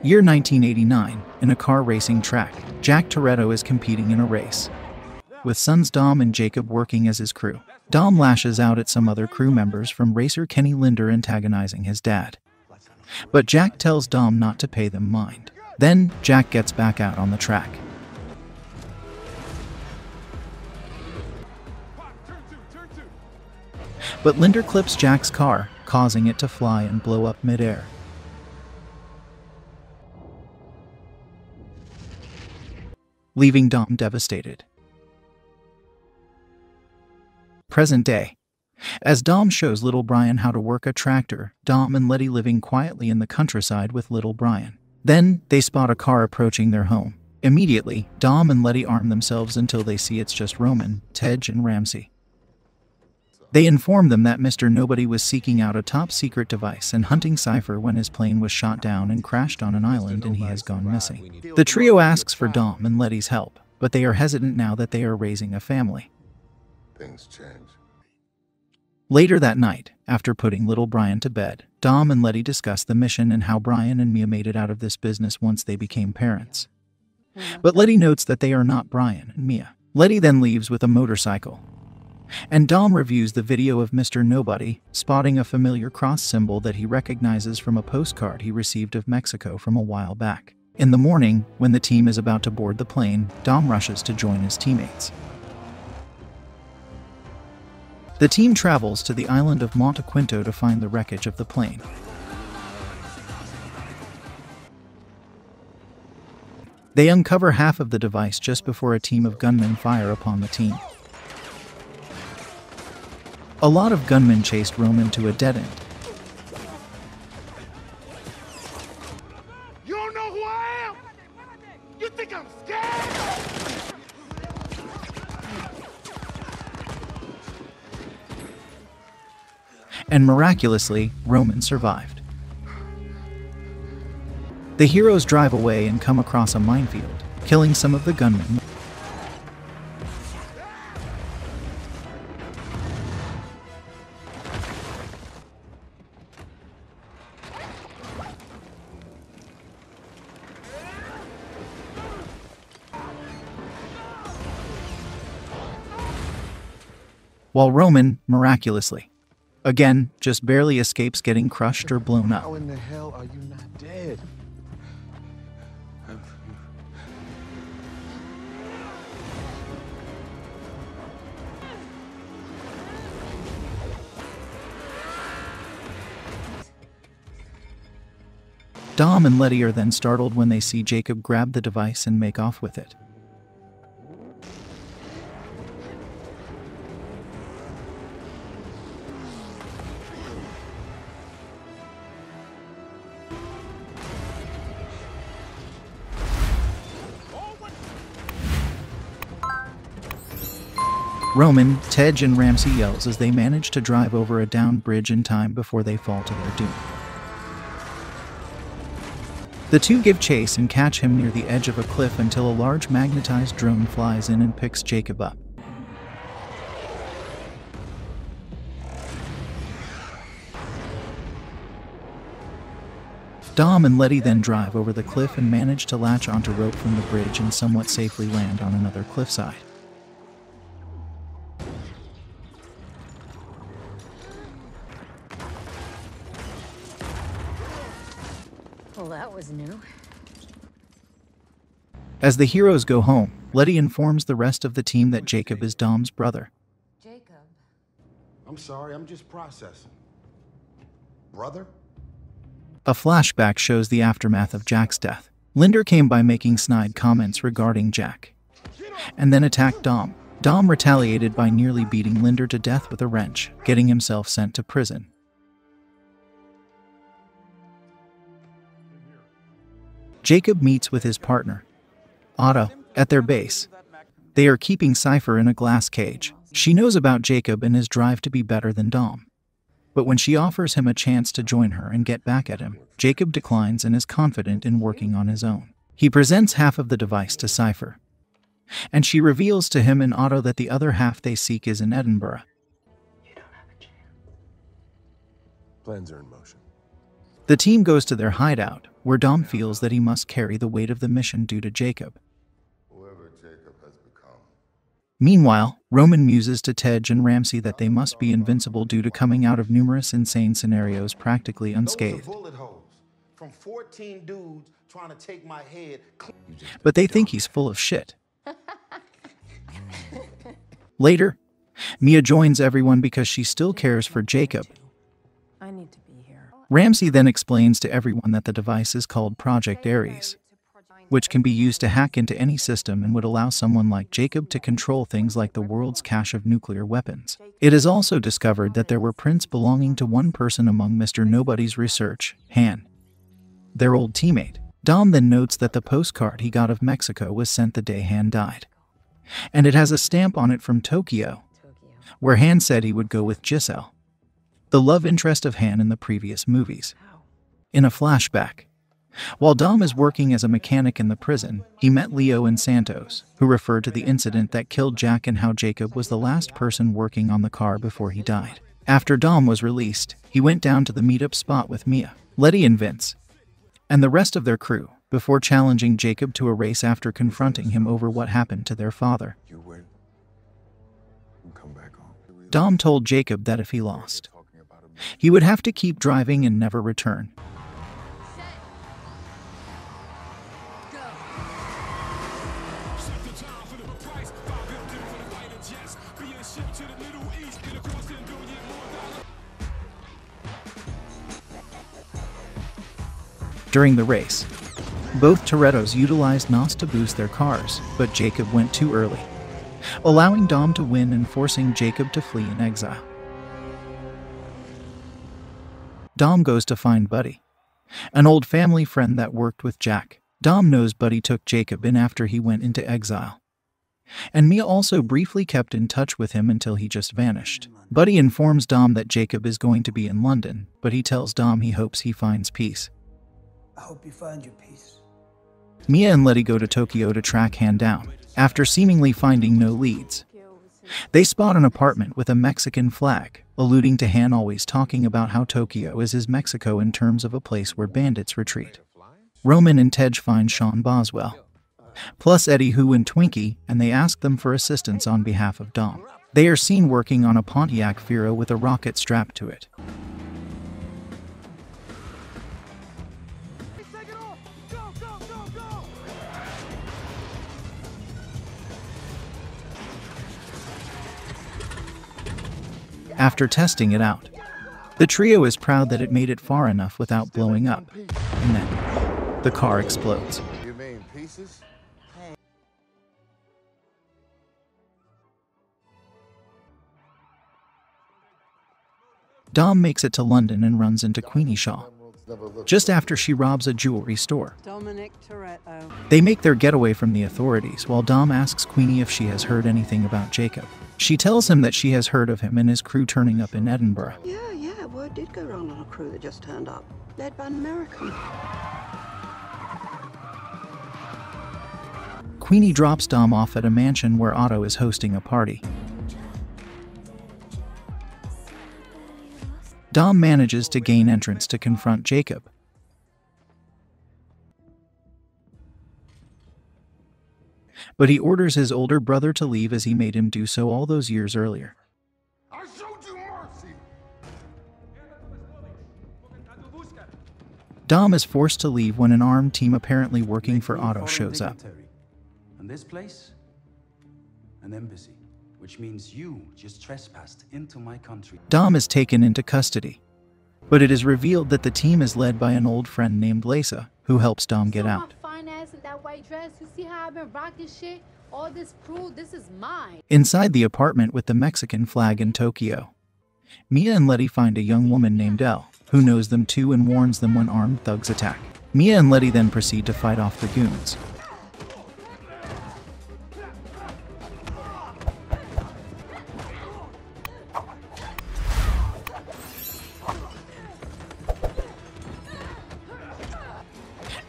Year 1989, in a car racing track, Jack Toretto is competing in a race, with sons Dom and Jakob working as his crew. Dom lashes out at some other crew members from racer Kenny Linder antagonizing his dad, but Jack tells Dom not to pay them mind. Then, Jack gets back out on the track. But Linder clips Jack's car, causing it to fly and blow up midair. Leaving Dom devastated. Present day. As Dom shows Little Brian how to work a tractor, Dom and Letty living quietly in the countryside with Little Brian. Then, they spot a car approaching their home. Immediately, Dom and Letty arm themselves until they see it's just Roman, Tej, and Ramsey. They inform them that Mr. Nobody was seeking out a top-secret device and hunting Cipher when his plane was shot down and crashed on an island and he has gone missing. The trio asks for Dom and Letty's help, but they are hesitant now that they are raising a family. Things change. Later that night, after putting Little Brian to bed, Dom and Letty discuss the mission and how Brian and Mia made it out of this business once they became parents. But Letty notes that they are not Brian and Mia. Letty then leaves with a motorcycle. And Dom reviews the video of Mr. Nobody, spotting a familiar cross symbol that he recognizes from a postcard he received of Mexico from a while back. In the morning, when the team is about to board the plane, Dom rushes to join his teammates. The team travels to the island of Montequinto to find the wreckage of the plane. They uncover half of the device just before a team of gunmen fire upon the team. A lot of gunmen chased Roman to a dead end. You don't know who I am? You think I'm scared? And miraculously, Roman survived. The heroes drive away and come across a minefield, killing some of the gunmen. While Roman, miraculously, again, just barely escapes getting crushed or blown up. How in the hell are you not dead? Dom and Letty are then startled when they see Jakob grab the device and make off with it. Roman, Tej, and Ramsey yells as they manage to drive over a downed bridge in time before they fall to their doom. The two give chase and catch him near the edge of a cliff until a large magnetized drone flies in and picks Jakob up. Dom and Letty then drive over the cliff and manage to latch onto rope from the bridge and somewhat safely land on another cliffside. New. As the heroes go home, Letty informs the rest of the team that Jakob is Dom's brother. Jakob? I'm sorry, I'm just processing. Brother? A flashback shows the aftermath of Jack's death. Linder came by making snide comments regarding Jack, and then attacked Dom. Dom retaliated by nearly beating Linder to death with a wrench, getting himself sent to prison. Jakob meets with his partner, Otto, at their base. They are keeping Cipher in a glass cage. She knows about Jakob and his drive to be better than Dom. But when she offers him a chance to join her and get back at him, Jakob declines and is confident in working on his own. He presents half of the device to Cipher, and she reveals to him and Otto that the other half they seek is in Edinburgh. You don't have a chance. Plans are in motion. The team goes to their hideout, where Dom feels that he must carry the weight of the mission due to Jakob. Whoever Jakob has become. Meanwhile, Roman muses to Tej and Ramsey that they must be invincible due to coming out of numerous insane scenarios practically unscathed. From 14 dudes trying to take my head. But they think he's full of shit. Later, Mia joins everyone because she still cares for Jakob. I need to be here. Ramsey then explains to everyone that the device is called Project Ares, which can be used to hack into any system and would allow someone like Jakob to control things like the world's cache of nuclear weapons. It is also discovered that there were prints belonging to one person among Mr. Nobody's research, Han, their old teammate. Dom then notes that the postcard he got of Mexico was sent the day Han died, and it has a stamp on it from Tokyo, where Han said he would go with Giselle, the love interest of Han in the previous movies. In a flashback, while Dom is working as a mechanic in the prison, he met Leo and Santos, who referred to the incident that killed Jack and how Jakob was the last person working on the car before he died. After Dom was released, he went down to the meetup spot with Mia, Letty and Vince, and the rest of their crew, before challenging Jakob to a race after confronting him over what happened to their father. Dom told Jakob that if he lost, he would have to keep driving and never return. During the race, both Torettos utilized NOS to boost their cars, but Jakob went too early, allowing Dom to win and forcing Jakob to flee in exile. Dom goes to find Buddy, an old family friend that worked with Jack. Dom knows Buddy took Jakob in after he went into exile, and Mia also briefly kept in touch with him until he just vanished. Buddy informs Dom that Jakob is going to be in London, but he tells Dom he hopes he finds peace. I hope you find your peace. Mia and Letty go to Tokyo to track Han down. After seemingly finding no leads, they spot an apartment with a Mexican flag, alluding to Han always talking about how Tokyo is his Mexico in terms of a place where bandits retreat. Roman and Tej find Sean Boswell, plus Eddie Hu and Twinkie, and they ask them for assistance on behalf of Dom. They are seen working on a Pontiac Fiero with a rocket strapped to it. After testing it out, the trio is proud that it made it far enough without blowing up, and then the car explodes. You mean pieces? Dom makes it to London and runs into Queenie Shaw, just after she robs a jewelry store. They make their getaway from the authorities while Dom asks Queenie if she has heard anything about Jakob. She tells him that she has heard of him and his crew turning up in Edinburgh. Yeah, word did go wrong on a crew that just turned up, led by an American. Queenie drops Dom off at a mansion where Otto is hosting a party. Dom manages to gain entrance to confront Jakob, but he orders his older brother to leave as he made him do so all those years earlier. I showed you mercy. Dom is forced to leave when an armed team apparently working for Otto shows up. And this place, an embassy, which means you just trespassed into my country. Dom is taken into custody, but it is revealed that the team is led by an old friend named Laysa, who helps Dom get out. Inside the apartment with the Mexican flag in Tokyo, Mia and Letty find a young woman named Elle, who knows them too and warns them when armed thugs attack. Mia and Letty then proceed to fight off the goons.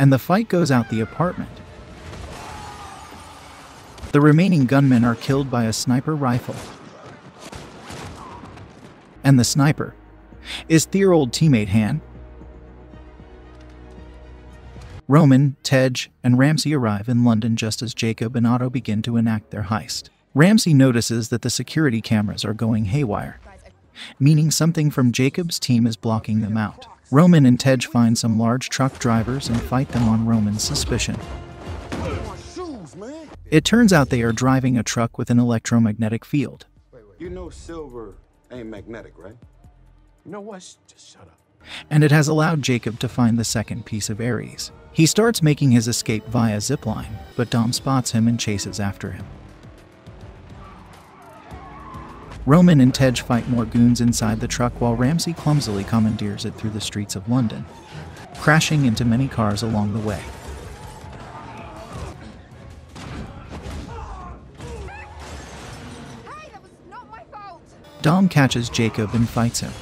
And the fight goes out the apartment. The remaining gunmen are killed by a sniper rifle, and the sniper is their old teammate Han, Roman, Tej, and Ramsey arrive in London just as Jakob and Otto begin to enact their heist. Ramsey notices that the security cameras are going haywire, meaning something from Jacob's team is blocking them out. Roman and Tej find some large truck drivers and fight them on Roman's suspicion. It turns out they are driving a truck with an electromagnetic field. You know silver ain't magnetic, right? You know what? Just shut up. And it has allowed Jakob to find the second piece of Ares. He starts making his escape via zipline, but Dom spots him and chases after him. Roman and Tej fight more goons inside the truck while Ramsey clumsily commandeers it through the streets of London, crashing into many cars along the way. Hey, that was not my fault. Dom catches Jakob and fights him.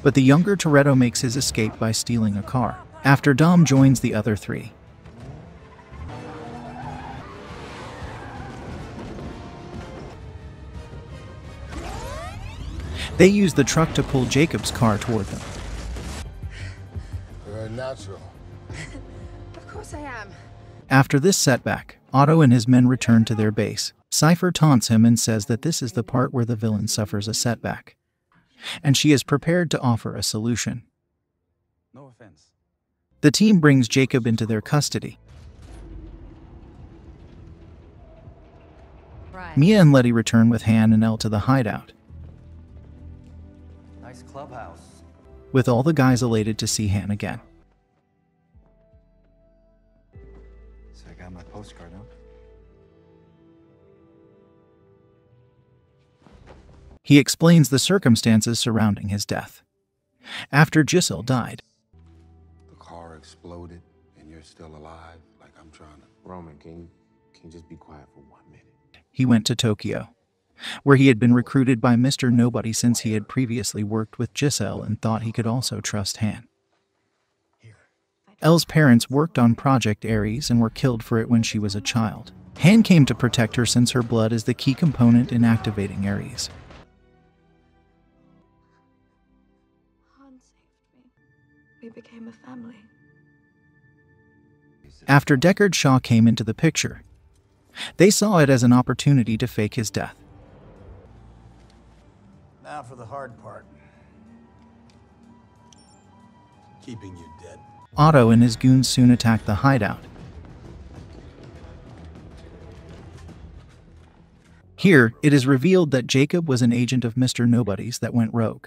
But the younger Toretto makes his escape by stealing a car, after Dom joins the other three. They use the truck to pull Jacob's car toward them. You're a natural. Of course I am. After this setback, Otto and his men return to their base. Cipher taunts him and says that this is the part where the villain suffers a setback, and she is prepared to offer a solution. No offense. The team brings Jakob into their custody. Brian. Mia and Letty return with Han and Elle to the hideout. Nice clubhouse. With all the guys elated to see Han again. So I got my postcard out. He explains the circumstances surrounding his death. After Giselle died, the car exploded and you're still alive. Like I'm trying to. Roman, can you just be quiet for 1 minute? He went to Tokyo, where he had been recruited by Mr. Nobody since he had previously worked with Giselle and thought he could also trust Han. Elle's parents worked on Project Ares and were killed for it when she was a child. Han came to protect her since her blood is the key component in activating Ares. We became a family. After Deckard Shaw came into the picture, they saw it as an opportunity to fake his death. Now for the hard part. Keeping you dead. Otto and his goons soon attack the hideout. Here, it is revealed that Jakob was an agent of Mr. Nobody's that went rogue.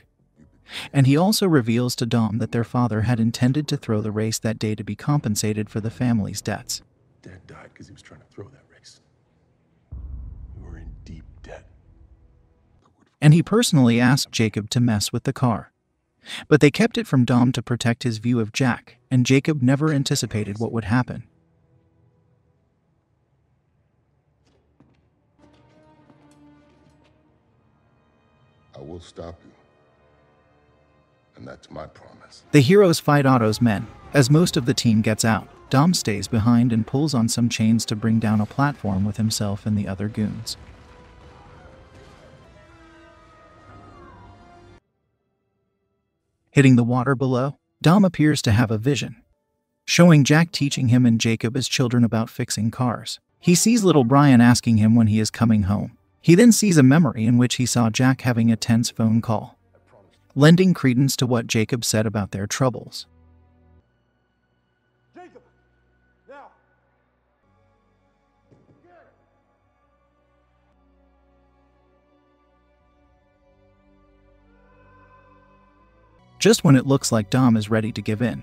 And he also reveals to Dom that their father had intended to throw the race that day to be compensated for the family's debts. Dad died because he was trying to throw that race. We were in deep debt. And he personally asked Jakob to mess with the car. But they kept it from Dom to protect his view of Jack, and Jakob never anticipated what would happen. I will stop you. And that's my promise. The heroes fight Otto's men. As most of the team gets out, Dom stays behind and pulls on some chains to bring down a platform with himself and the other goons. Hitting the water below, Dom appears to have a vision, showing Jack teaching him and Jakob as children about fixing cars. He sees little Brian asking him when he is coming home. He then sees a memory in which he saw Jack having a tense phone call, lending credence to what Jakob said about their troubles. Jakob, now. Just when it looks like Dom is ready to give in,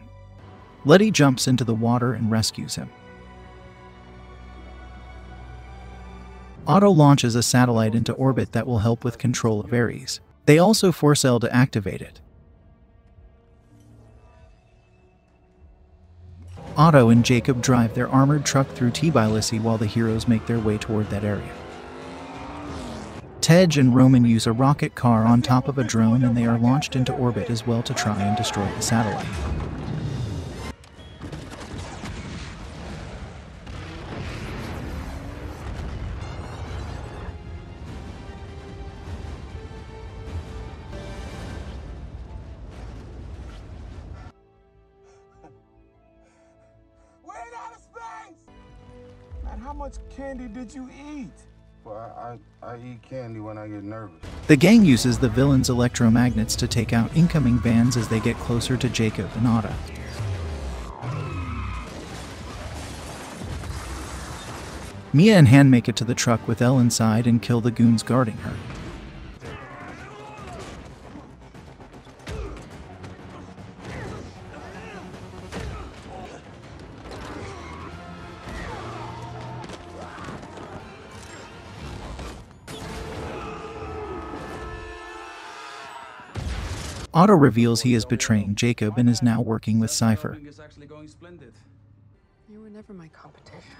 Letty jumps into the water and rescues him. Otto launches a satellite into orbit that will help with control of Ares. They also force Elle to activate it. Otto and Jakob drive their armored truck through Tbilisi while the heroes make their way toward that area. Tej and Roman use a rocket car on top of a drone and they are launched into orbit as well to try and destroy the satellite. how much candy did you eat? Well, I eat candy when I get nervous. The gang uses the villain's electromagnets to take out incoming vans as they get closer to Jakob and Otto. Mia and Han make it to the truck with Elle inside and kill the goons guarding her. Otto reveals he is betraying Jakob and is now working with Cipher. You were never my competition.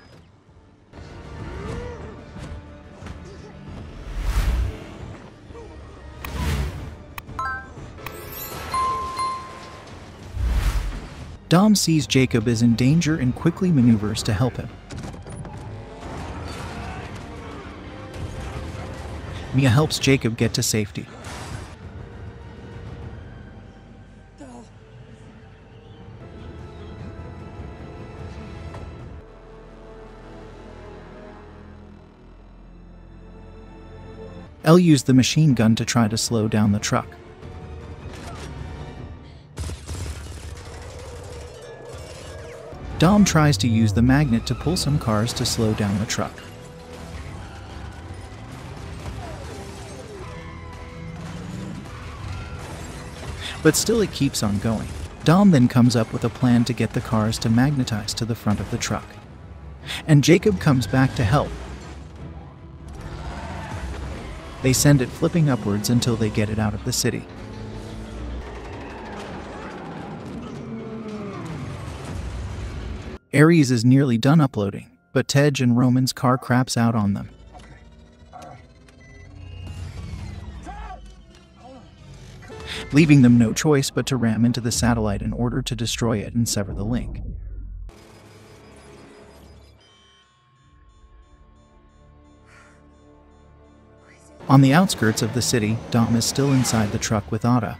Dom sees Jakob is in danger and quickly maneuvers to help him. Mia helps Jakob get to safety. Elle used the machine gun to try to slow down the truck. Dom tries to use the magnet to pull some cars to slow down the truck. But still it keeps on going. Dom then comes up with a plan to get the cars to magnetize to the front of the truck. And Jakob comes back to help. They send it flipping upwards until they get it out of the city. Ares is nearly done uploading, but Tej and Roman's car craps out on them. Leaving them no choice but to ram into the satellite in order to destroy it and sever the link. On the outskirts of the city, Dom is still inside the truck with Otto,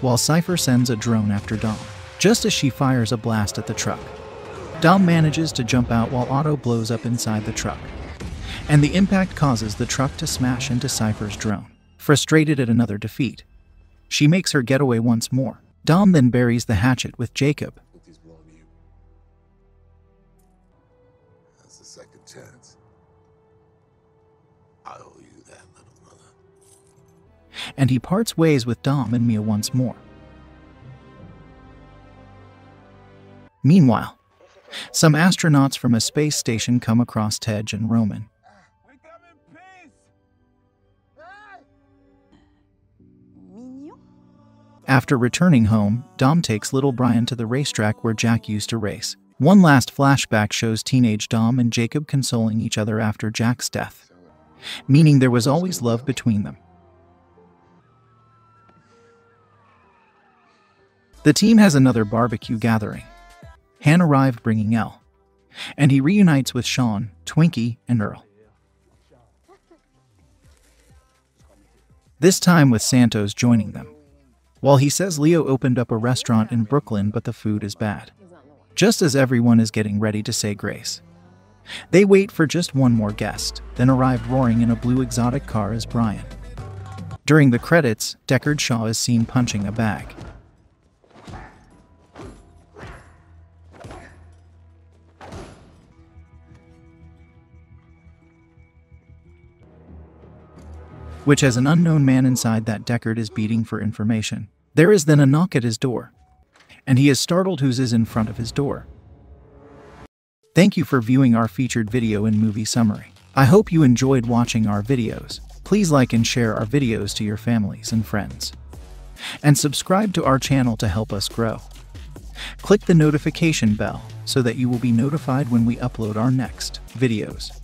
while Cipher sends a drone after Dom, just as she fires a blast at the truck. Dom manages to jump out while Otto blows up inside the truck, and the impact causes the truck to smash into Cipher's drone. Frustrated at another defeat, she makes her getaway once more. Dom then buries the hatchet with Jakob. That's the second chance. I owe you that, little brother. And he parts ways with Dom and Mia once more. Meanwhile, some astronauts from a space station come across Tej and Roman. We come in peace. After returning home, Dom takes little Brian to the racetrack where Jack used to race. One last flashback shows teenage Dom and Jakob consoling each other after Jack's death, meaning there was always love between them. The team has another barbecue gathering. Han arrived bringing Elle, and he reunites with Sean, Twinkie, and Earl. This time with Santos joining them, while he says Leo opened up a restaurant in Brooklyn but the food is bad. Just as everyone is getting ready to say grace, they wait for just one more guest, then arrived roaring in a blue exotic car as Brian. During the credits, Deckard Shaw is seen punching a bag. Which has an unknown man inside that Deckard is beating for information. There is then a knock at his door, and he is startled whose is in front of his door. Thank you for viewing our featured video and movie summary. I hope you enjoyed watching our videos. Please like and share our videos to your families and friends. And subscribe to our channel to help us grow. Click the notification bell so that you will be notified when we upload our next videos.